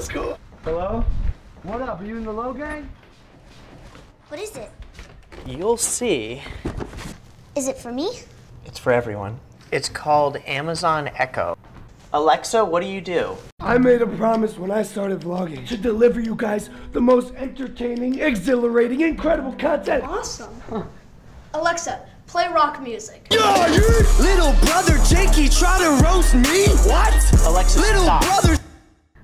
That's cool. Hello? What up? Are you in the Low gang? What is it? You'll see. Is it for me? It's for everyone. It's called Amazon Echo. Alexa, what do you do? I made a promise when I started vlogging to deliver you guys the most entertaining, exhilarating, incredible content. Awesome. Huh. Alexa, play rock music. Yeah, little brother Jakey try to roast me? What? Alexa, little stop. Brother.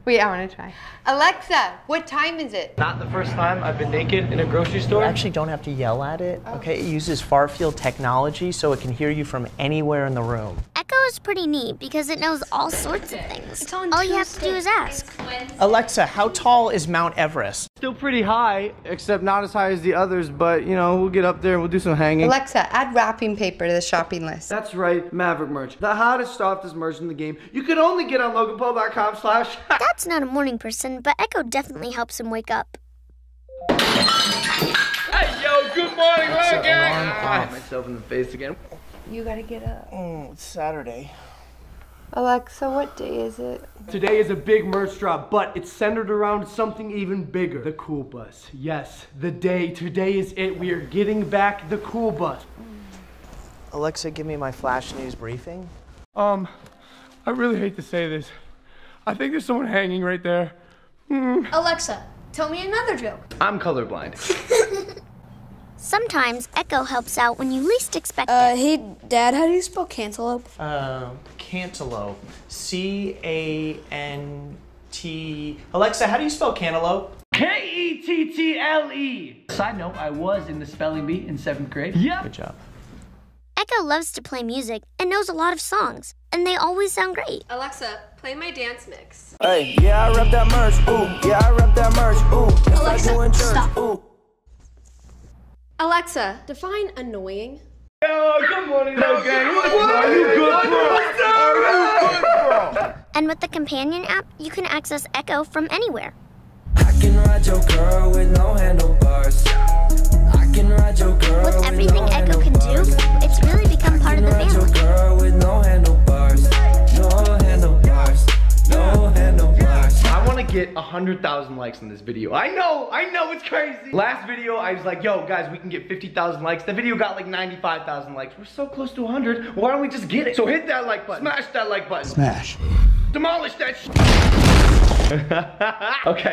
Wait, I want to try. Alexa, what time is it? Not the first time I've been naked in a grocery store. You actually don't have to yell at it, okay? It uses far-field technology, so it can hear you from anywhere in the room. Echo is pretty neat because it knows all sorts of things. It's on all Tuesday. You have to do is ask. Alexa, how tall is Mount Everest? Still pretty high, except not as high as the others, but, you know, we'll get up there and we'll do some hanging. Alexa, add wrapping paper to the shopping list. That's right, Maverick merch. The hottest, softest merch in the game. You can only get on LoganPaul.com/. That's not a morning person, but Echo definitely helps him wake up. Hey, yo, good morning, Logan! I hit myself in the face again. You gotta get up. It's Saturday. Alexa, what day is it? Today is a big merch drop, but it's centered around something even bigger. The cool bus. Yes, the day. Today is it. We are getting back the cool bus. Alexa, give me my flash news briefing. I really hate to say this. I think there's someone hanging right there. Alexa, tell me another joke. I'm colorblind. Sometimes Echo helps out when you least expect it. Hey, Dad, how do you spell cantaloupe? Cantaloupe. C-A-N-T... Alexa, how do you spell cantaloupe? K-E-T-T-L-E! Side note, I was in the spelling bee in 7th grade. Yep. Good job. Echo loves to play music and knows a lot of songs, and they always sound great. Alexa, play my dance mix. Hey, yeah, I rep that merch, ooh. Yeah, I rep that merch, ooh. It's Alexa, like church, stop. Ooh. Alexa, define annoying. Yo, good morning, okay. What are you good for? And with the companion app, you can access Echo from anywhere. I can ride your girl with no handlebars. I can ride your girl with everything no Echo can do, it's really become part of the family. I can ride your girl with no handlebars. No handlebars. No handlebars. I want to get 100,000 likes on this video. I know, it's crazy. Last video, I was like, yo, guys, we can get 50,000 likes. The video got like 95,000 likes. We're so close to 100. Why don't we just get it? So hit that like button. Smash that like button. Smash. Demolish that sh. Okay.